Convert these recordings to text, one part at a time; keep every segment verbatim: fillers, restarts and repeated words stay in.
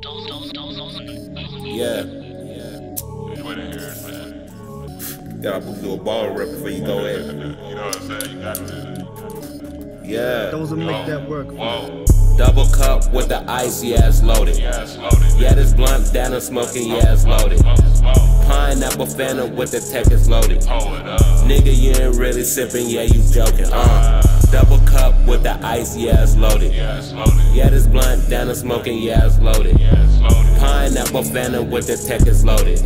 Yeah. Yeah. Gotta put you a ball rep before you go at it. You know what I'm saying? You gotta do it. Yeah. Those will make that work. Whoa. Double cup with the ice, yeah, it's loaded. Yeah, it's loaded. Yeah, this blunt down and smoking, yeah, it's loaded. Pineapple Fanta with the tech, it's loaded. Nigga, you ain't really sipping, yeah, you joking. Uh. Double cup with the ice, yeah, it's loaded. Yeah, this blunt down and smoking, yeah, it's loaded. Pineapple Fanta with the tech, it's loaded.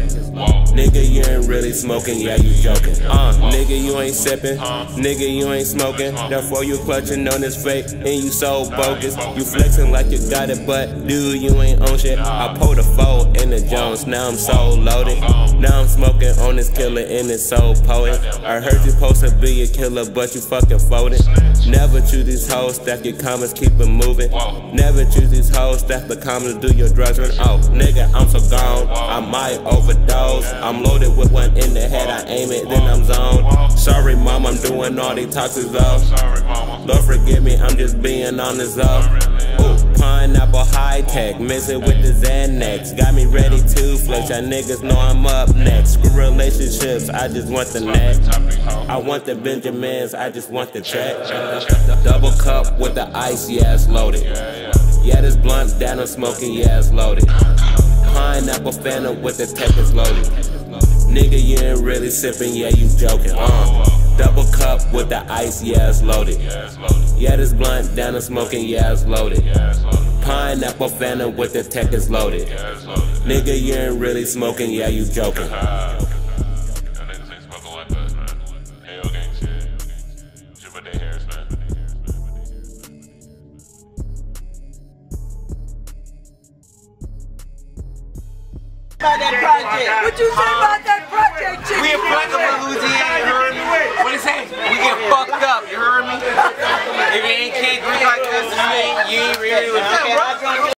Nigga, you ain't really smoking, yeah, you joking. Uh, nigga, you ain't sipping, nigga, you ain't smoking. Therefore, you clutching on this fake, and you so bogus. You flexing like you got it, but dude, you ain't on shit. I pulled a four in the Jones, now I'm so loaded. Now I'm smoking on this killer, and it's so poet. I heard you supposed to be a killer, but you fucking folded. Never choose these hoes, stack your comments, keep it moving. Never choose these hoes, stack the comments, do your drugs run. Oh, nigga, I'm so gone, I might overdose. I'm loaded with one in the head, I aim it, then I'm zoned. Sorry, mom, I'm doing all these toxic though. Lord, forgive me, I'm just being honest though. Ooh, pineapple high tech, mix it with the Xanax. Got me ready to flex, y'all niggas know I'm up next. Screw relationships, I just want the neck. I want the Benjamins, I just want the check. Double cup with the ice, yeah, it's loaded. Yeah, this blunt down and smoking, yeah, it's loaded. Pineapple Fanta with the tech, is loaded. Nigga, you ain't really sipping, yeah, you joking. Uh, double cup with the ice, yeah, it's loaded. Yeah, this blunt down and smoking, yeah, it's loaded. Pineapple Fanta with the tech, is loaded. Nigga, you ain't really smoking, yeah, you joking. About that project. What you say about that project, chick? We in Blackable, Louisiana, you heard me? What it say? We get fucked up, you heard me? If you ain't can't drink like us, you ain't, you ain't really with